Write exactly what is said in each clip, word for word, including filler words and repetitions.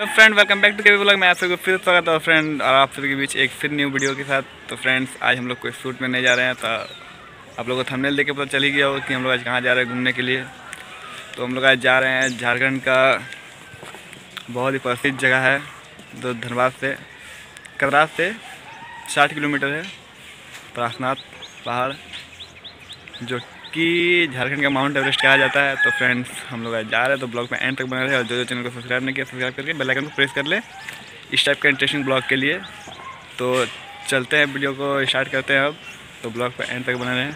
Friend welcome back to के vlog में आप सबको फिर स्वागत है फ्रेंड, और आप सभी के बीच एक फिर न्यू वीडियो के साथ। तो फ्रेंड्स आज हम लोग कोई शूट में नहीं जा रहे हैं, तो आप लोगों को थंबनेल देके पता चल ही गया हो कि हम लोग आज कहाँ जा रहे हैं घूमने के लिए। तो हम लोग आज जा रहे हैं झारखंड का बहुत ही प्रसिद्ध जगह है जो धनबाद से कटरा से साठ किलोमीटर है, प्रासनाथ पहाड़ जो कि झारखंड का माउंट एवरेस्ट कहा जाता है। तो फ्रेंड्स हम लोग आज जा रहे हैं, तो ब्लॉग में एंड तक बने रहे, और जो जो चैनल को सब्सक्राइब नहीं किया सब्सक्राइब करके बेल आइकन को प्रेस कर ले इस टाइप का इंटरेस्टिंग ब्लॉग के लिए। तो चलते हैं, वीडियो को स्टार्ट करते हैं अब। तो ब्लॉग पर एंड तक बने रहें,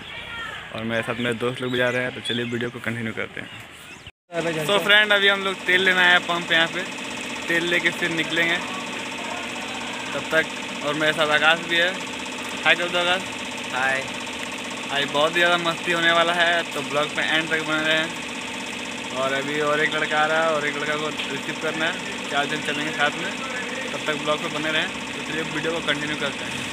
और मेरे साथ मेरे दोस्त लोग भी जा रहे हैं, तो चलिए वीडियो को कंटिन्यू करते हैं। तो फ्रेंड अभी हम लोग तेल लेना है पंप, यहाँ पर तेल ले कर फिर निकलेंगे तब तक। और मेरे साथ आकाश भी है। हाय कर दो आकाश। हाय। आज बहुत ज़्यादा मस्ती होने वाला है, तो ब्लॉग में एंड तक बने रहे हैं। और अभी और एक लड़का आ रहा है और एक लड़का को रिसीव करना है, चार दिन चलेंगे साथ में। तब तक ब्लॉग में बने रहें, तो चलिए वीडियो को कंटिन्यू करते हैं।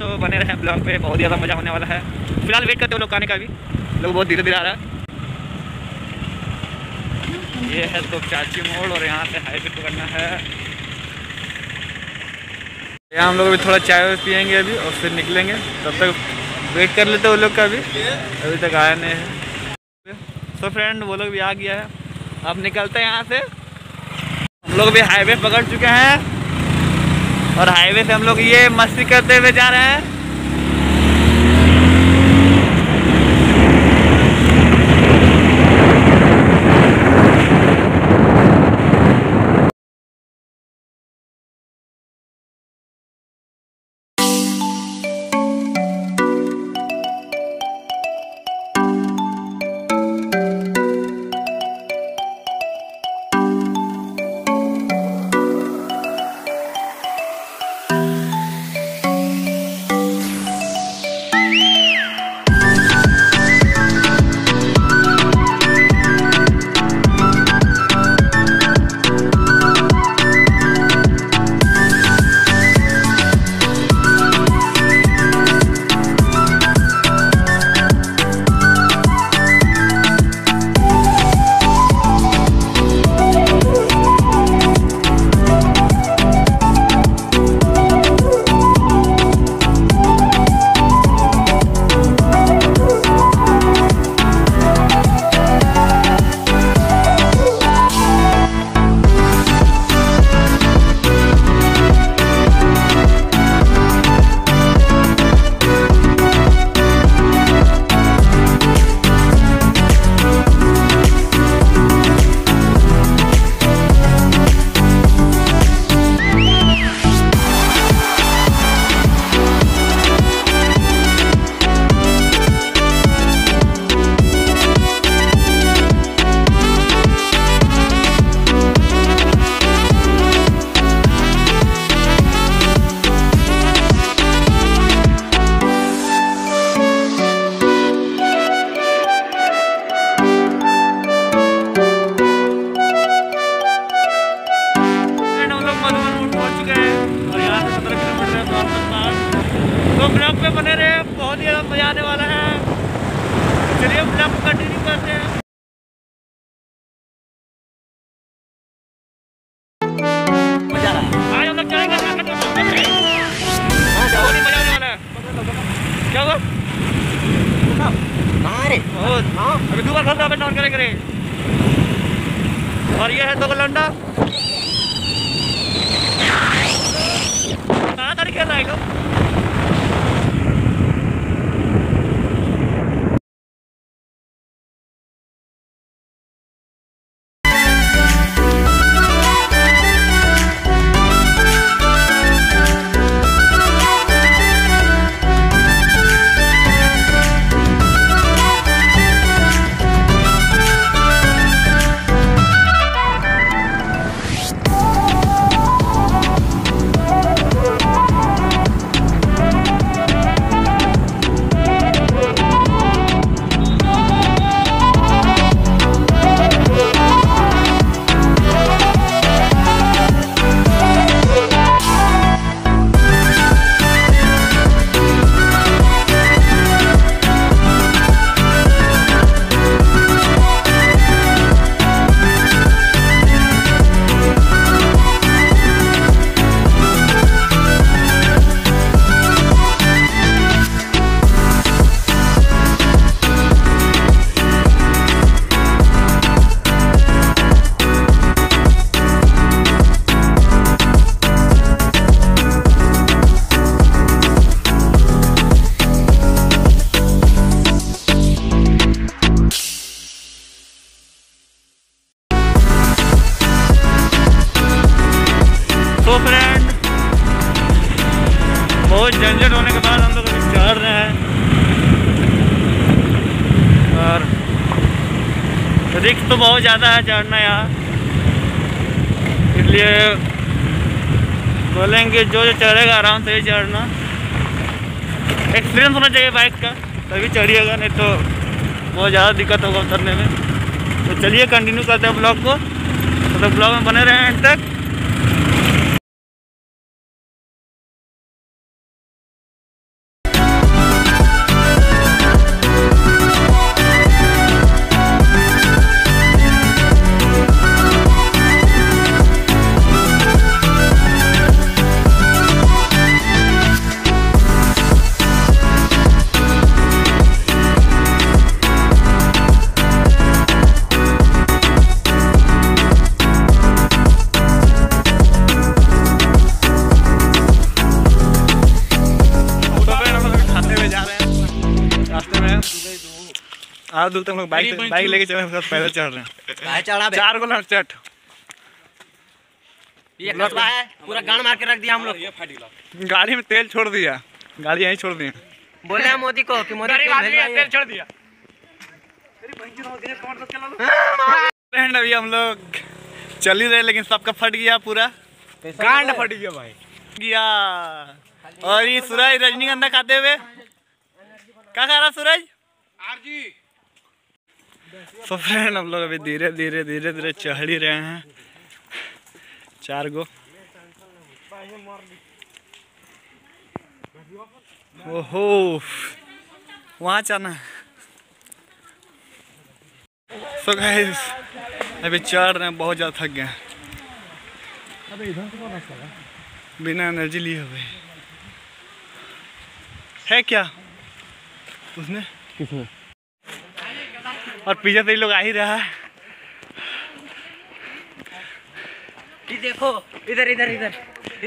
तो बने रहे हैं ब्लॉग पे, बहुत ज़्यादा मज़ा होने वाला है। फिलहाल वेट करते हैं लोग आने का, भी लोग बहुत धीरे धीरे आ रहा है। ये है तो चाची मोड़, और यहाँ से हाईवे को करना है। यहाँ हम लोग अभी थोड़ा चाय पियेंगे अभी, और फिर निकलेंगे। तब तक वेट कर लेते हैं वो लोग का भी, अभी तक आया नहीं है। तो फ्रेंड वो लोग भी आ गया है, अब निकलते हैं यहाँ से। हम लोग भी हाईवे पकड़ चुके हैं, और हाईवे से हम लोग ये मस्ती करते हुए जा रहे हैं। क्या हुआ? अभी दूसरा खतरा पे डाउन करेंगे। और ये है तो लंडा खेल रहा है। झंझट होने के बाद हम लोग चढ़ रहे हैं और रिस्क तो बहुत ज़्यादा है चढ़ना यहाँ, इसलिए बोलेंगे जो जो चढ़ेगा आराम से ही चढ़ना। एक्सपीरियंस होना चाहिए बाइक का तभी चढ़िएगा, नहीं तो बहुत ज़्यादा दिक्कत होगा उतरने में। तो चलिए कंटिन्यू करते हैं ब्लॉग को, तो ब्लॉग में बने रहें एंड तक। आज दूर तक हम लोग बाइक बाइक लेके चल रहे हैं, पैदल चढ़ रहे हैं। चार गो लट ये लटका है, पूरा गान मार के रख दिया हम लोग। गाड़ी में तेल छोड़ दिया, गाड़ी यहीं छोड़ दी। बोले हैं मोदी को कि मोदी तेल छोड़ दिया। फ्रेंड अभी हम लोग चल ही रहे लेकिन सबका फट गया, पूरा गांड फट गया भाई गया। और ये सूरज रजनीगंधा खाते हुए क्या खा रहा सूरज आरजी। तो फ्रेंड हम लोग अभी धीरे धीरे धीरे धीरे चढ़ ही रहे हैं। चार गो ओहो वहाँ जाना। सो गाइस अभी चढ़ रहे हैं, बहुत ज़्यादा थक गए बिना एनर्जी लिए हुए है क्या उसने। और पीछे से लोग आ ही रहा है, ये देखो इधर इधर इधर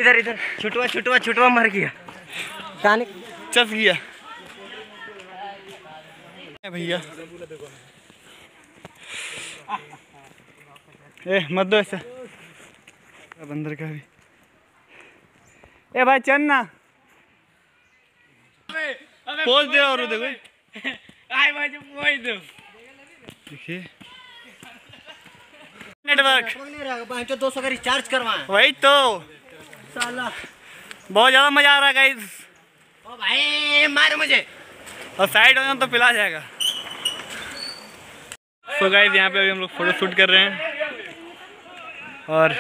इधर इधर छुटवा छुटवा छुटवा मर गया, चस गया भैया। ए मत दो ऐसा बंदर का भी। ए भाई चन्ना पोज दे और देखो आई भाई जो पोज दो नेटवर्क दो सौ का रिचार्ज करवाएं वही तो साला। बहुत ज्यादा मजा आ रहा है गाइस। ओ भाई मारो मुझे और साइड हो जाओ तो पिला जाएगा। तो गाइस यहाँ पे अभी हम लोग फोटो शूट कर रहे हैं और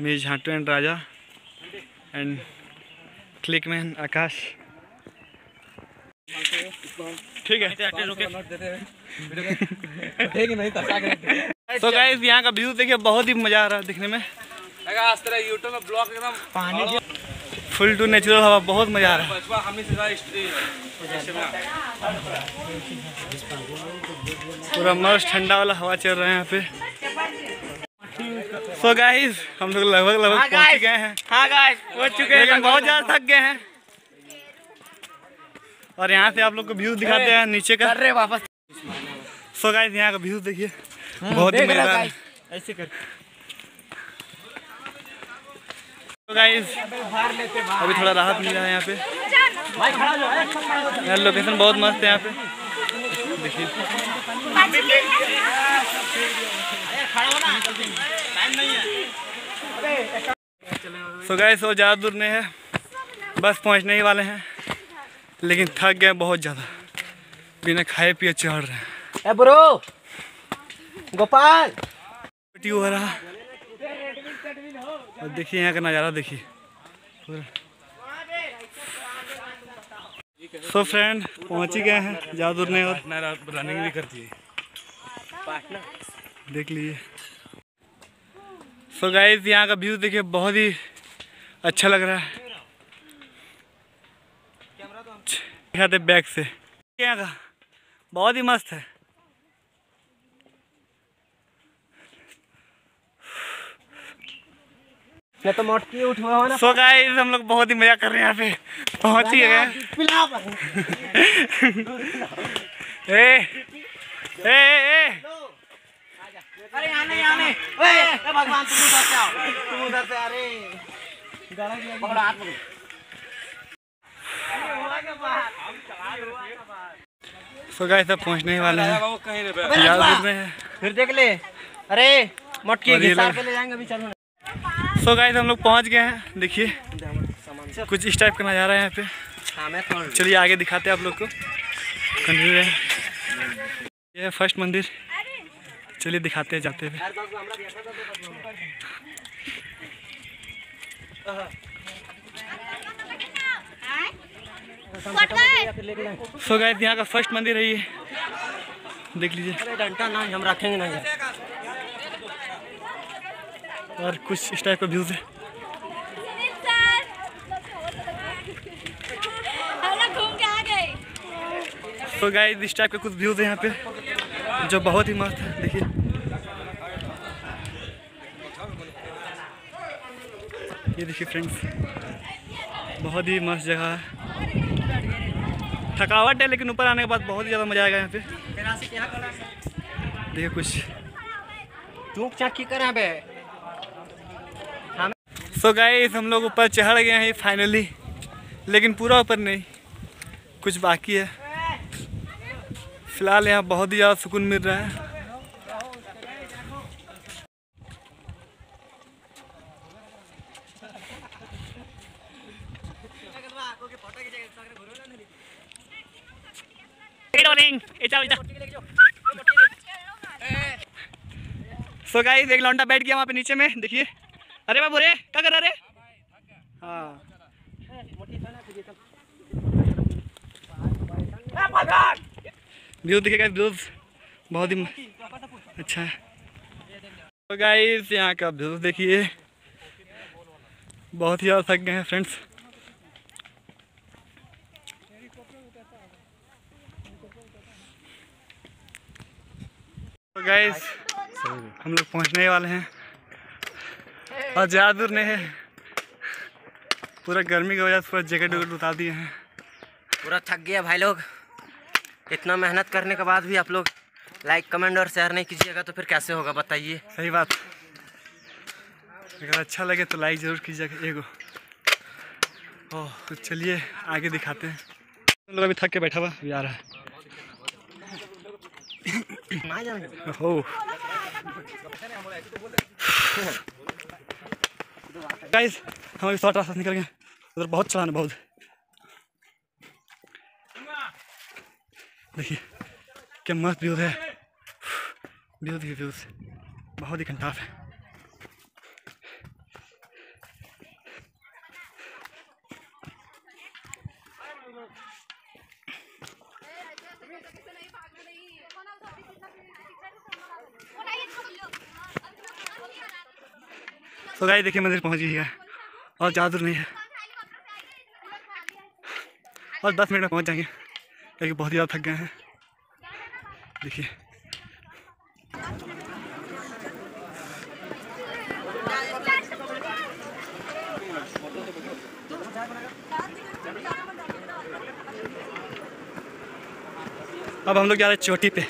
मेरे Jhantu and Raja and click man Akash. ठीक है तो गाइस यहाँ का व्यू देखिए, बहुत ही मजा आ रहा है दिखने में। यूट्यूब में ब्लॉग एकदम पानी। फुल टू नेचुरल हवा, बहुत मजा आ रहा है। पूरा मस्त ठंडा वाला हवा चल रहा है यहाँ पे। सो गाइस हम लोग लगभग लगभग पहुँच गए हैं, हाँ गाइस हो चुके हैं, बहुत ज़्यादा थक गए हैं। और यहाँ से आप लोग को व्यू दिखाते हैं नीचे का। अरे वापस। सो गाइस यहाँ का व्यू देखिए, बहुत ही मजा है। ऐसे कर गाइस, अभी थोड़ा राहत मिल रहा है यहाँ पे। यार लोकेशन बहुत मस्त है यहाँ पे, देखिए। सो गाइस और ज़्यादा दूर नहीं है, बस पहुँचने ही वाले हैं, लेकिन थक गए बहुत ज़्यादा, बिना खाए पिए चढ़ रहे हैं। ए ब्रो गोपाल हो रहा। और देखिए यहाँ का नज़ारा देखिए। सो फ्रेंड पहुँच ही गए हैं ज़्यादा दूर नहीं, और रनिंग भी करती है, देख लीजिए। सो गाइस यहाँ का व्यू देखिए, बहुत ही अच्छा लग रहा है। दिखाते बैक से, यहाँ का बहुत ही मस्त है। तो हो ना। सो गाइस हम लोग बहुत ही मजा कर रहे हैं यहाँ पे, पहुँच ही गए। ए ए ए अरे आने आने, ओए भगवान तुम उधर से आओ, तुम उधर से। अरे पकड़ो हाथ में। सो गाइस सब पहुँचने ही वाले हैं, फिर देख ले। अरे मटकी ले जाएंगे अभी, चलो। सो so गाइस हम लोग पहुंच गए हैं, देखिए कुछ इस टाइप का नज़ारा है यहाँ पे। चलिए आगे दिखाते हैं आप लोग को, कंटिन्यू है। ये फर्स्ट मंदिर, चलिए दिखाते हैं जाते हुए। सो गाइस यहाँ का फर्स्ट मंदिर है ये, देख लीजिए। घंटा ना हम रखेंगे ना, और कुछ इस टाइप का व्यूज है। तो गाइस इस टाइप के कुछ व्यूज है यहाँ पे, जो बहुत ही मस्त है, देखिए। ये देखिए फ्रेंड्स, बहुत ही मस्त जगह है। थकावट है लेकिन ऊपर आने के बाद बहुत ही ज़्यादा मज़ा आएगा यहाँ पे। देखिए कुछ चूक चाकी कर यहाँ पे। सो so गाइस हम लोग ऊपर चढ़ गए हैं फाइनली, लेकिन पूरा ऊपर नहीं, कुछ बाकी है। फिलहाल यहाँ बहुत ही ज़्यादा सुकून मिल रहा है। सो गाइस एक लौंडा बैठ गया वहाँ पे नीचे में, देखिए। अरे बाबू रे क्या कर रहे? हाँ व्यू दिखेगा, व्यू बहुत ही अच्छा है। तो गाइस यहाँ का व्यू देखिए, बहुत ही ज़्यादा थक गए हैं फ्रेंड्स। तो गाइस हम लोग पहुँचने वाले हैं, और ज़्यादा दूर नहीं है। पूरा गर्मी की वजह से पूरा जैकेट वैकेट उतार दिए हैं, पूरा थक गया भाई लोग। इतना मेहनत करने के बाद भी आप लोग लाइक कमेंट और शेयर नहीं कीजिएगा तो फिर कैसे होगा बताइए? सही बात। अगर अच्छा लगे तो लाइक ज़रूर कीजिएगा एगो। ओह तो चलिए आगे दिखाते हैं। हम लोग अभी थक के बैठा हुआ आ रहा है। हो गाइस हमारे शॉर्ट रास्ता निकल गए, उधर बहुत चलाना, बहुत देखिए क्या मस्त व्यू है। व्यू देखिए, व्यू बहुत ही खंटाफ है। तो गाइस देखिए मंदिर पहुँच गई है, और ज़्यादा दूर नहीं है। बस दस मिनट में पहुँच जाएंगे क्योंकि बहुत ही ज़्यादा थक गए हैं। देखिए अब हम लोग जा रहे हैं चोटी पे,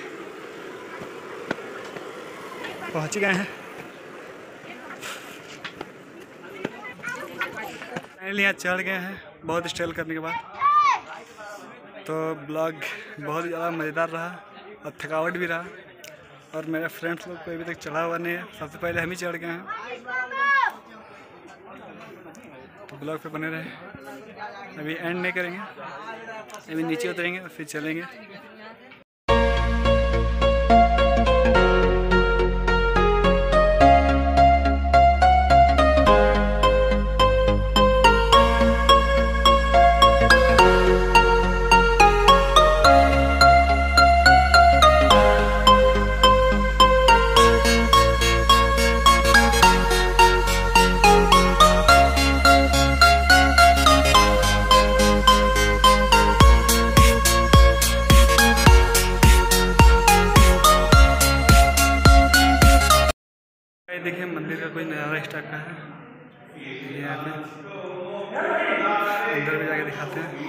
पहुँच गए हैं। यहाँ चढ़ गए हैं बहुत स्ट्रगल करने के बाद। तो ब्लॉग बहुत ज़्यादा मज़ेदार रहा और थकावट भी रहा, और मेरे फ्रेंड्स लोग कोई अभी तक चढ़ा हुआ नहीं है, सबसे पहले हम ही चढ़ गए हैं। तो ब्लॉग पे बने रहे, अभी एंड नहीं करेंगे, अभी नीचे उतरेंगे और फिर चलेंगे। देखिए मंदिर का कोई नज़ारा इस टाइप का है, यहाँ पे अंदर भी जाके दिखाते हैं,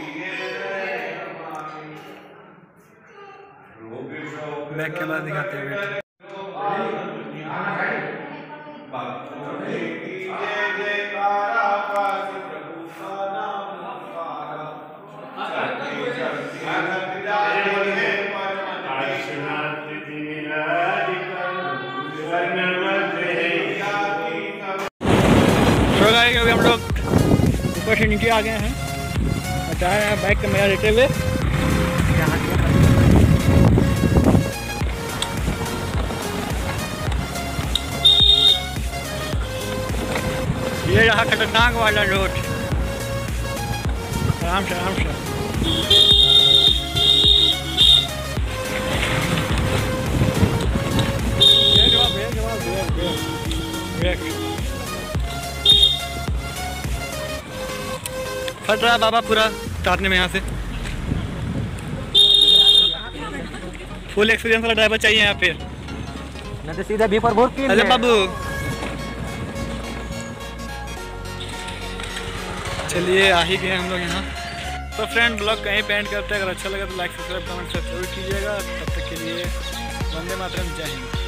बैक कैमरा दिखाते हैं। अभी हम लोग ऊपर से नीचे आ गए हैं, जा रहे हैं बाइक का मेरा लेते हुए। ये रहा खतरनाक वाला रोड, आराम से आराम से। फट रहा बाबा पूरा उतारने में यहाँ से, फुल एक्सपीरियंस वाला ड्राइवर चाहिए यहाँ पे, नहीं तो सीधा भी पर घोर के। अरे बाबू चलिए आ ही गए हम लोग यहाँ। तो फ्रेंड ब्लॉग कहीं पेंट करते हैं, अगर अच्छा लगा तो लाइक सब्सक्राइब कमेंट जरूर कीजिएगा। तब तक के लिए वंदे मातरम, जय हिंद।